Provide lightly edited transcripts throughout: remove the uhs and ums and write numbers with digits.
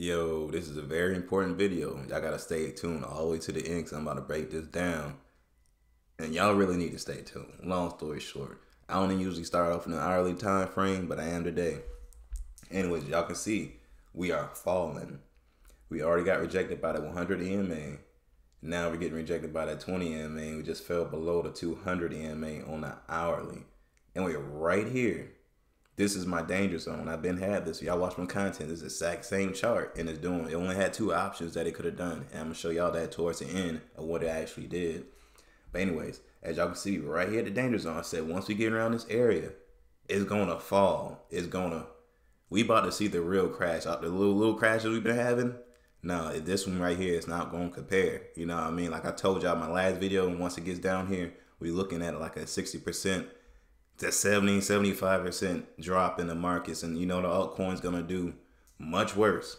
Yo, this is a very important video. Y'all gotta stay tuned all the way to the end because I'm about to break this down. And y'all really need to stay tuned. Long story short, I only usually start off in an hourly time frame, but I am today. Anyways, y'all can see we are falling. We already got rejected by the 100 EMA. Now we're getting rejected by that 20 EMA. We just fell below the 200 EMA on the hourly. And we're right here. This is my danger zone. I've been had this. Y'all watch my content. This is the exact same chart. And it's doing, it only had two options that it could have done. And I'm going to show y'all that towards the end of what it actually did. But anyways, as y'all can see right here at the danger zone, I said once we get around this area, it's going to fall. It's going to, we about to see the real crash. The little crashes we've been having. No, this one right here is not going to compare. You know what I mean? Like I told y'all in my last video, and once it gets down here, we're looking at like a 60% to 70, 75% drop in the markets. And you know, the altcoin's going to do much worse.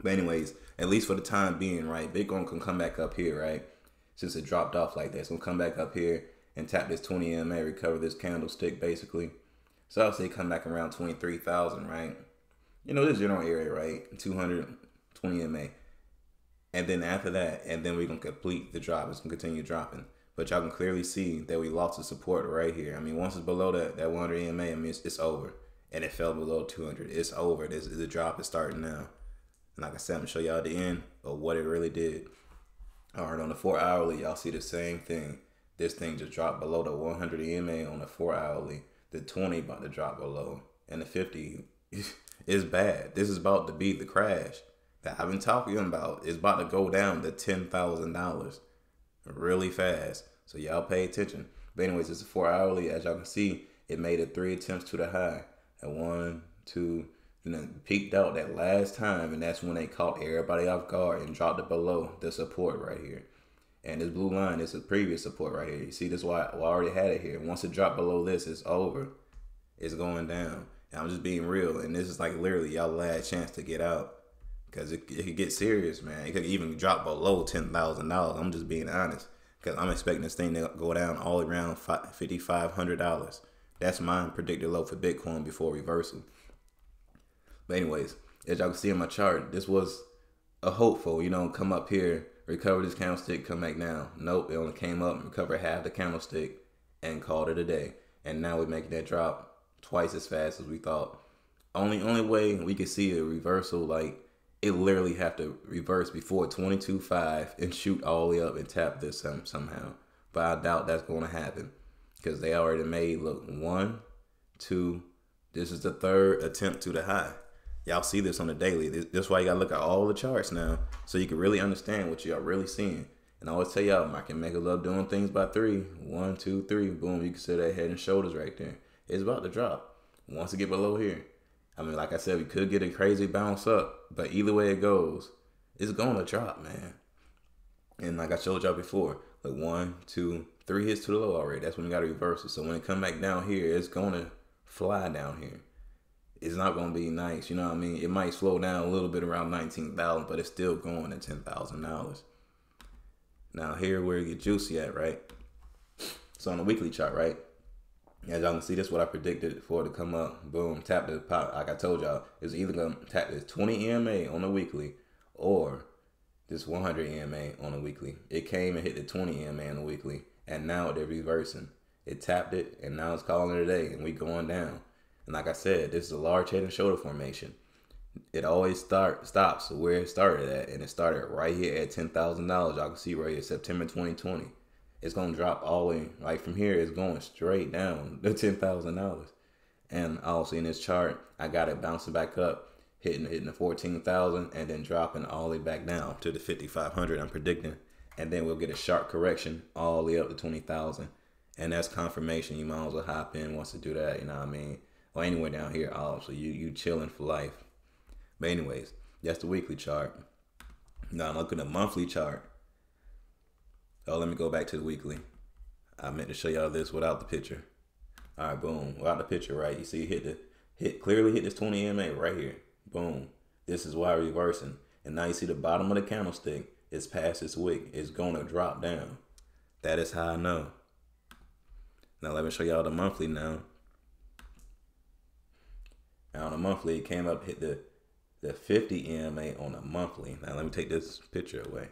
But anyways, at least for the time being, right? Bitcoin can come back up here, right? Since it dropped off like that, it's going to come back up here and tap this 20 EMA, recover this candlestick basically. So I'll say come back around 23,000, right? You know, this general area, right? 220 EMA, and then after that, and then we're gonna complete the drop. It's gonna continue dropping, but y'all can clearly see that we lost the support right here. I mean, once it's below that 100 EMA, I mean, it's over, and it fell below 200. It's over. This the drop is starting now, and like I said, I'm gonna show y'all the end of what it really did. All right, on the 4 hourly, y'all see the same thing. This thing just dropped below the 100 EMA on the 4 hourly. The 20 about to drop below, and the 50 is bad. This is about to be the crash that I've been talking about. Is about to go down to $10,000 really fast. So y'all pay attention. But anyways, it's a 4 hourly. As y'all can see, it made it 3 attempts to the high. At 1, 2, and then peaked out that last time. And that's when they caught everybody off guard and dropped it below the support right here. And this blue line is the previous support right here. You see this? Why I already had it here. Once it dropped below this, it's over. It's going down. And I'm just being real. And this is like literally y'all last chance to get out. Because it could get serious, man. It could even drop below $10,000. I'm just being honest. Because I'm expecting this thing to go down all around $5,500. That's my predicted low for Bitcoin before reversal. But anyways, as y'all can see in my chart, this was a hopeful, you know, come up here, recover this candlestick, come back down. Nope, it only came up and recovered half the candlestick and called it a day. And now we're making that drop twice as fast as we thought. Only way we could see a reversal, like, it literally have to reverse before 22.5 and shoot all the way up and tap this somehow. But I doubt that's going to happen because they already made, look, 1, 2. This is the 3rd attempt to the high. Y'all see this on the daily. That's why you got to look at all the charts now so you can really understand what y'all really seeing. And I always tell y'all, I can make a love doing things by 3. 1, 2, 3. Boom, you can see that head and shoulders right there. It's about to drop once it get below here. I mean, like I said, we could get a crazy bounce up, but either way it goes, it's going to drop, man. And like I showed y'all before, like 1, 2, 3 hits to the low already. That's when you got to reverse it. So when it come back down here, it's going to fly down here. It's not going to be nice. You know what I mean? It might slow down a little bit around 19,000, but it's still going at $10,000. Now here where it get juicy at, right? So on the weekly chart, right? As y'all can see, this is what I predicted for it to come up. Boom, tap the pop. Like I told y'all, it's either going to tap this 20 EMA on the weekly or this 100 EMA on the weekly. It came and hit the 20 EMA on the weekly, and now they're reversing. It tapped it, and now it's calling it a day, and we going down. And like I said, this is a large head and shoulder formation. It always stops where it started at, and it started right here at $10,000. Y'all can see right here, September 2020. It's going to drop all in. Like from here, it's going straight down to $10,000. And also in this chart, I got it bouncing back up, hitting the 14,000 and then dropping all the way back down to the 5,500 I'm predicting. And then we'll get a sharp correction all the way up to 20,000. And that's confirmation. You might as well hop in once to do that. You know what I mean? Or anywhere down here, also you chilling for life. But anyways, that's the weekly chart. Now I'm looking at the monthly chart. Oh, let me go back to the weekly. I meant to show y'all this without the picture. All right, boom. Without the picture, right? You see, clearly hit this 20 EMA right here. Boom. This is why reversing. And now you see the bottom of the candlestick is past this wick. It's gonna drop down. That is how I know. Now let me show y'all the monthly now. Now on the monthly, it came up, hit the the 50 EMA on a monthly. Now let me take this picture away.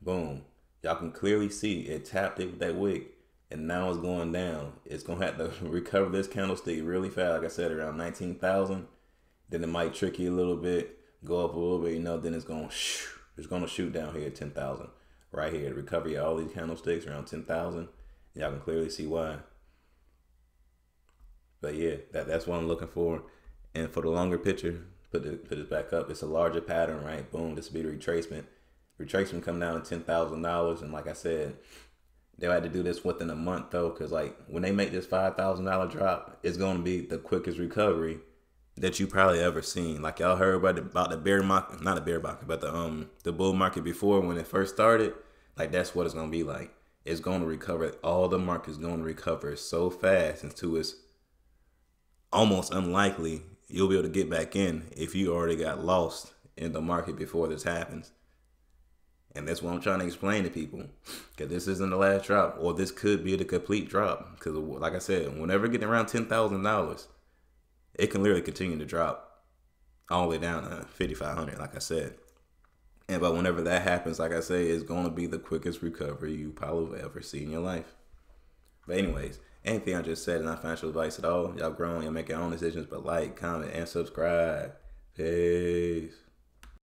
Boom. Y'all can clearly see it tapped it with that wick, and now it's going down. It's going to have to recover this candlestick really fast. Like I said, around 19,000. Then it might trick you a little bit, go up a little bit, you know, then it's going to shoot down here at 10,000. Right here to recover all these candlesticks around 10,000. Y'all can clearly see why. But yeah, that's what I'm looking for. And for the longer picture, put this back up. It's a larger pattern, right? Boom, this would be the retracement. Retracement come down to $10,000. And like I said, they'll have to do this within a month though, because like when they make this $5,000 drop, it's going to be the quickest recovery that you probably ever seen. Like y'all heard about the bear market, not the bear market, but the bull market before when it first started. Like that's what it's going to be like. It's going to recover. All the market's going to recover so fast until it's almost unlikely you'll be able to get back in if you already got lost in the market before this happens. And that's what I'm trying to explain to people, because this isn't the last drop, or this could be the complete drop. Because like I said, whenever getting around $10,000, it can literally continue to drop all the way down to 5,500, like I said. And but whenever that happens, like I say, it's going to be the quickest recovery you probably ever see in your life. But anyways, anything I just said is not financial advice at all. Y'all grown, y'all make your own decisions, but like, comment, and subscribe. Peace.